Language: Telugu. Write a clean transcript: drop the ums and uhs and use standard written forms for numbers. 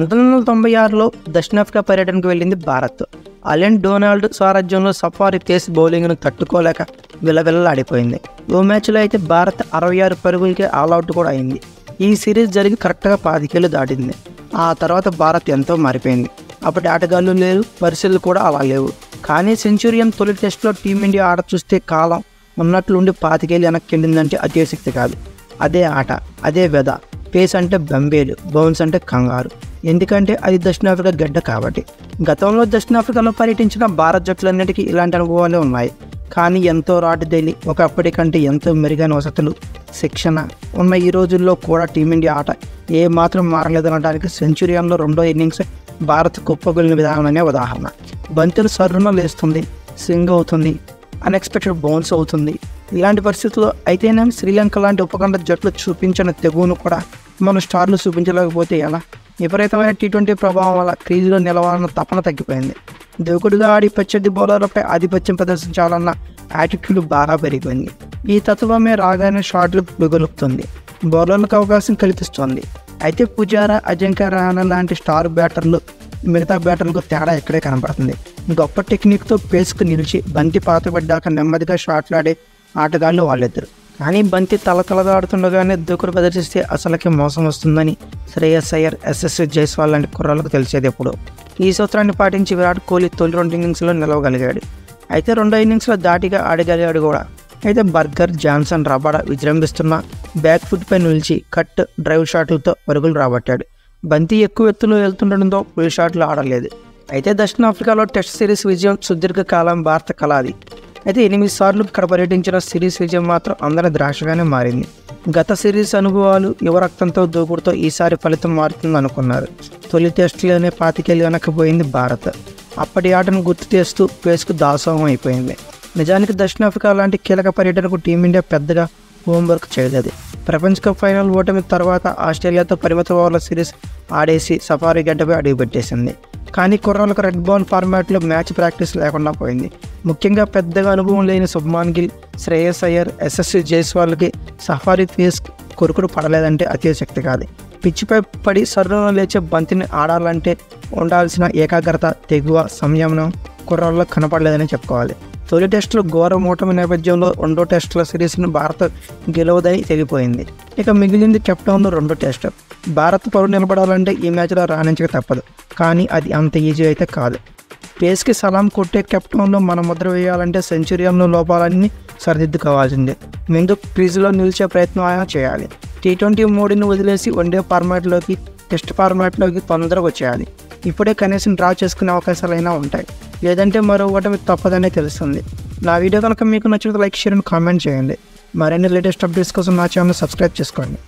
1996లో దక్షిణాఫ్రికా పర్యటనకు వెళ్ళింది భారత్. అలెన్ డొనాల్డ్ స్వరాజ్యంలో సఫారీ తేజ్ బౌలింగ్ను తట్టుకోలేక విలవిల్లాడిపోయింది. ఓ మ్యాచ్లో అయితే భారత్ 66 పరుగులకే ఆల్అవుట్ కూడా అయింది. ఈ సిరీస్ జరిగి కరెక్ట్గా 10 ఏళ్లు దాటింది. ఆ తర్వాత భారత్ ఎంతో మారిపోయింది. అప్పటి ఆటగాళ్ళు లేరు, పరిస్థితులు కూడా అలా లేవు. కానీ సెంచురియన్ తొలి టెస్ట్లో టీమిండియా ఆట చూస్తే కాలం ఉన్నట్లుండి 10 ఏళ్లు వెనక్కి వెళ్ళిందంటే అతిశక్తి కాదు. అదే ఆట, అదే వెద. పేస్ అంటే బంబేలు, బౌన్స్ అంటే కంగారు. ఎందుకంటే అది దక్షిణాఫ్రికా గడ్డ కాబట్టి. గతంలో దక్షిణాఫ్రికాలో పర్యటించిన భారత్ జట్లన్నిటికీ ఇలాంటి అనుభవాలే ఉన్నాయి. కానీ ఎంతో రాటుదేలి, ఒకప్పటి కంటే ఎంతో మెరుగైన వసతులు, శిక్షణ ఉన్న ఈ రోజుల్లో కూడా టీమిండియా ఆట ఏమాత్రం మారలేదనడానికి సెంచురియన్లో 2వ ఇన్నింగ్స్ భారత్ కుప్పగొలిన విధానమనే ఉదాహరణ. బంతులు సర్రున లేస్తుంది, స్వింగ్ అవుతుంది, అన్ఎక్స్పెక్టెడ్ బౌన్స్ అవుతుంది. ఇలాంటి పరిస్థితుల్లో అయితేనే శ్రీలంక లాంటి ఉపఖండ జట్లు చూపించిన తెగువను కూడా మన స్టార్లు చూపించలేకపోతే ఎలా? విపరీతమైన T20 ప్రభావం వల్ల క్రీజులో నిలవాలన్న తపన తగ్గిపోయింది. దూకుడుగా ఆడి ప్రత్యర్థి బౌలర్లపై ఆధిపత్యం ప్రదర్శించాలన్న యాటిట్యూడ్ బాగా పెరిగిపోయింది. ఈ తత్వమే రాగానే షాట్లు బిగులుపుతుంది, బౌలర్లకు అవకాశం కల్పిస్తోంది. అయితే పుజారా, అజింక్య రహాన లాంటి స్టార్ బ్యాటర్లు మిగతా బ్యాటర్లకు తేడా ఇక్కడే కనబడుతుంది. గొప్ప టెక్నిక్తో పేస్కు నిలిచి బంతి పాతబడ్డాక నెమ్మదిగా షాట్లాడే ఆటగాళ్ళు వాళ్ళిద్దరు. కానీ బంతి తలతలదాడుతుండగానే దూకుడు ప్రదర్శిస్తే అసలుకి మోసం వస్తుందని శ్రేయస్ అయ్యర్, SSV జైస్వాల్ లాంటి కుర్రాలకు తెలిసేది ఎప్పుడు. ఈ సూత్రాన్ని పాటించి విరాట్ కోహ్లీ తొలి 2 ఇన్నింగ్స్లో నిలవగలిగాడు. అయితే 2వ ఇన్నింగ్స్లో దాటిగా ఆడగలిగాడు కూడా. అయితే బర్గర్, జాన్సన్, రబాడ విజృంభిస్తున్న బ్యాక్ ఫుట్పై నిలిచి కట్, డ్రైవ్ షాట్లతో పరుగులు రాబట్టాడు. బంతి ఎక్కువ ఎత్తులో వెళ్తుండడంతో పుల్ షాట్లు ఆడలేదు. అయితే దక్షిణాఫ్రికాలో టెస్ట్ సిరీస్ విజయం సుదీర్ఘకాలం భారత కళ అది. అయితే 8 సార్లు ఇక్కడ పర్యటించిన సిరీస్ విజయం మాత్రం అందరి ద్రాక్షగానే మారింది. గత సిరీస్ అనుభవాలు యువరక్తంతో దూకుడుతో ఈసారి ఫలితం మారుతుంది అనుకున్నారు. తొలి టెస్టులోనే 10 ఏళ్లు వెనక్కిపోయింది భారత్. అప్పటి ఆటను గుర్తు చేస్తూ పేస్కు దాసోహం అయిపోయింది. నిజానికి దక్షిణాఫ్రికా లాంటి కీలక పర్యటనకు టీమిండియా పెద్దగా హోంవర్క్ చేయలేదు. ప్రపంచ కప్ ఫైనల్ ఓటమి తర్వాత ఆస్ట్రేలియాతో పరిమిత ఓవర్ల సిరీస్ ఆడేసి సఫారీ గడ్డపై అడుగుపెట్టేసింది. కానీ కుర్రాలకు రెడ్ బాల్ ఫార్మాట్లో మ్యాచ్ ప్రాక్టీస్ లేకుండా పోయింది. ముఖ్యంగా పెద్దగా అనుభవం లేని సుబ్మాన్ గిల్, శ్రేయస్ అయ్యర్, SSV జైస్వాల్కి సఫారీ తేజ్ కొరుకుడు పడలేదంటే అతిశక్తి కాదు. పిచ్చిపై పడి సర్రున లేచే బంతిని ఆడాలంటే ఉండాల్సిన ఏకాగ్రత, తెగువ, సంయమనం కుర్రాల్లో కనపడలేదని చెప్పుకోవాలి. తొలి టెస్టులో ఘోర ఓటమి నేపథ్యంలో 2వ టెస్టుల సిరీస్ను భారత్ గెలవదని తెలిపోయింది. ఇక మిగిలింది కెప్టెన్లో 2వ టెస్ట్. భారత్ పరువు నిలబడాలంటే ఈ మ్యాచ్లో రాణించక తప్పదు. కానీ అది అంత ఈజీ అయితే కాదు. పేస్కి సలాం కొట్టే కెప్టెన్లో మన ముద్ర వేయాలంటే సెంచురియన్లో లోపాలన్నీ సరిదిద్దుకోవాల్సిందే. ముందు క్రీజులో నిలిచే ప్రయత్నం ఆయన చేయాలి. T20 మోడీని వదిలేసి వన్డే ఫార్మాట్లోకి, టెస్ట్ ఫార్మాట్లోకి తొందరగా వచ్చేయాలి. ఇప్పుడే కనీసం డ్రా చేసుకునే అవకాశాలైనా ఉంటాయి. లేదంటే మరో ఓటమి తప్పదనే తెలుస్తుంది. నా వీడియో కనుక మీకు నచ్చినట్లయితే లైక్, షేర్ అండ్ కామెంట్ చేయండి. మరిన్ని లేటెస్ట్ అప్డేట్స్ కోసం నా ఛానల్ సబ్స్క్రైబ్ చేసుకోండి.